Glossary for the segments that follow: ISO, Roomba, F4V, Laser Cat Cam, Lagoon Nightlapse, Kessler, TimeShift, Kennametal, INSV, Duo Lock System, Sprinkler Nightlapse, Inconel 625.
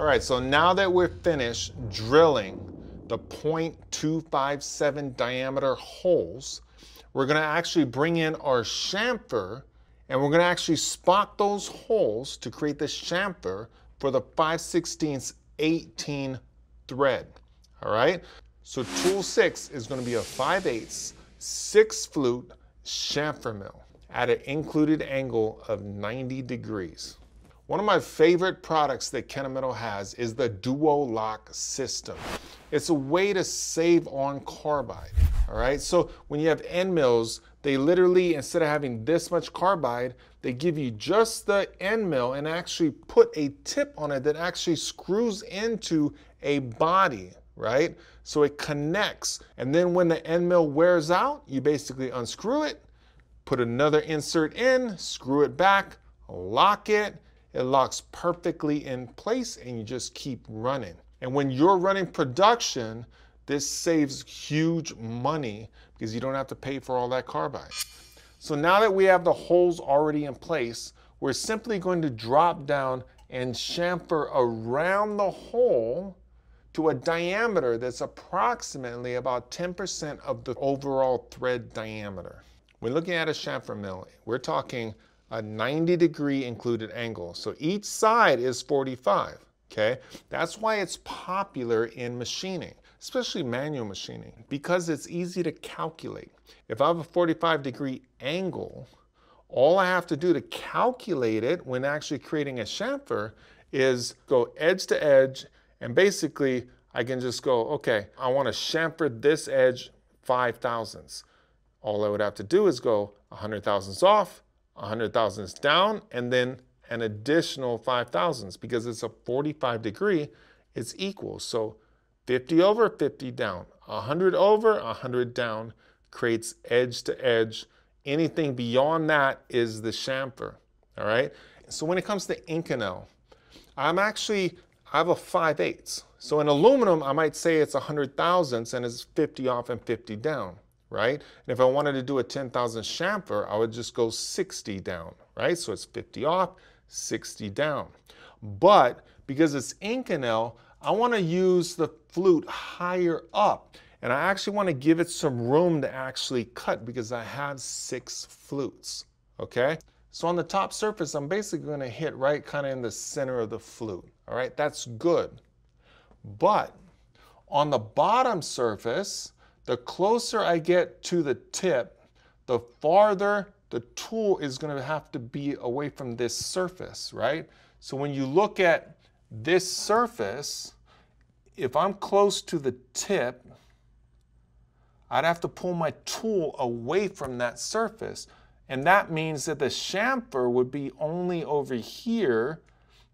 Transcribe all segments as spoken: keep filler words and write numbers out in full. All right, so now that we're finished drilling the point two five seven diameter holes, we're gonna actually bring in our chamfer and we're gonna actually spot those holes to create the chamfer for the five sixteenths eighteen thread, all right? So tool six is gonna be a five eighths, six flute chamfer mill at an included angle of ninety degrees. One of my favorite products that Kennametal has is the Duo Lock System. It's a way to save on carbide, all right? So when you have end mills, they literally, instead of having this much carbide, they give you just the end mill and actually put a tip on it that actually screws into a body, right? So it connects. And then when the end mill wears out, you basically unscrew it, put another insert in, screw it back, lock it. It locks perfectly in place and you just keep running. And when you're running production, this saves huge money because you don't have to pay for all that carbide. So now that we have the holes already in place, we're simply going to drop down and chamfer around the hole to a diameter that's approximately about ten percent of the overall thread diameter. When looking at a chamfer mill, we're talking a ninety degree included angle. So each side is forty-five, okay? That's why it's popular in machining, especially manual machining, because it's easy to calculate. If I have a forty-five degree angle, all I have to do to calculate it when actually creating a chamfer is go edge to edge, and basically I can just go, okay, I wanna chamfer this edge five thousandths. All I would have to do is go one hundred thousandths off, one hundred thousandths down, and then an additional five thousandths, because it's a forty-five degree, it's equal. So fifty over, fifty down, one hundred over, one hundred down creates edge to edge. Anything beyond that is the chamfer, all right? So when it comes to Inconel, I'm actually, I have a five eighths. So in aluminum, I might say it's one hundred thousandths and it's fifty off and fifty down, right? And if I wanted to do a ten thousand chamfer, I would just go sixty down, right? So it's fifty off, sixty down. But because it's Inconel, I wanna use the flute higher up, and I actually wanna give it some room to actually cut because I have six flutes, okay? So on the top surface, I'm basically gonna hit right kinda in the center of the flute, all right? That's good. But on the bottom surface, the closer I get to the tip, the farther the tool is going to have to be away from this surface, right? So when you look at this surface, if I'm close to the tip, I'd have to pull my tool away from that surface. And that means that the chamfer would be only over here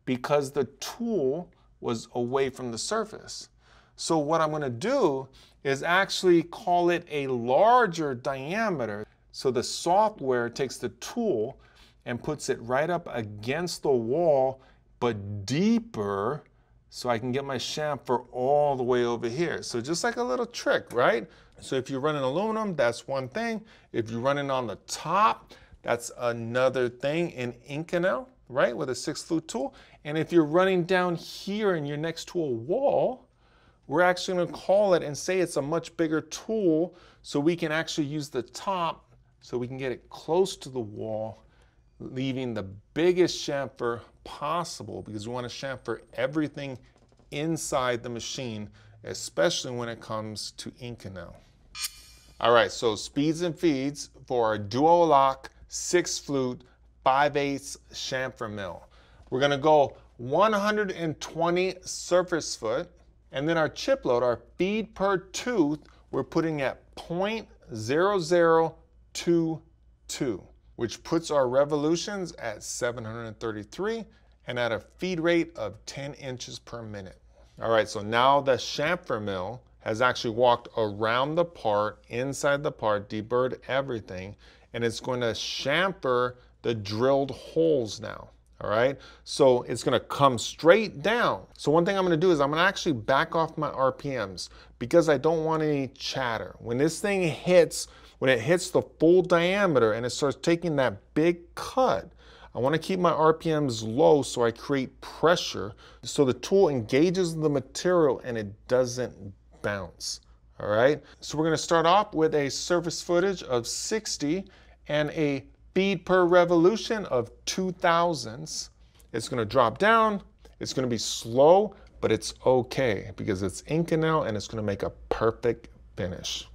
because the tool was away from the surface. So what I'm going to do is actually call it a larger diameter. So the software takes the tool and puts it right up against the wall, but deeper, so I can get my chamfer all the way over here. So just like a little trick, right? So if you're running aluminum, that's one thing. If you're running on the top, that's another thing in Inconel, right? With a six flute tool. And if you're running down here and you're next to a wall, we're actually gonna call it and say it's a much bigger tool, so we can actually use the top so we can get it close to the wall, leaving the biggest chamfer possible, because we wanna chamfer everything inside the machine, especially when it comes to Inconel. All right, so speeds and feeds for our Duo Lock six flute five eighths chamfer mill. We're gonna go one hundred twenty surface foot, and then our chip load, our feed per tooth, we're putting at point zero zero two two, which puts our revolutions at seven hundred thirty-three and at a feed rate of ten inches per minute. All right, so now the chamfer mill has actually walked around the part, inside the part, deburred everything, and it's going to chamfer the drilled holes now. All right, so it's gonna come straight down. So one thing I'm gonna do is I'm gonna actually back off my R P Ms because I don't want any chatter. When this thing hits, when it hits the full diameter and it starts taking that big cut, I want to keep my R P Ms low so I create pressure so the tool engages the material and it doesn't bounce. All right, so we're going to start off with a surface footage of sixty and a bead per revolution of two thousandths. It's going to drop down. It's going to be slow, but it's okay because it's Inconel and it's going to make a perfect finish.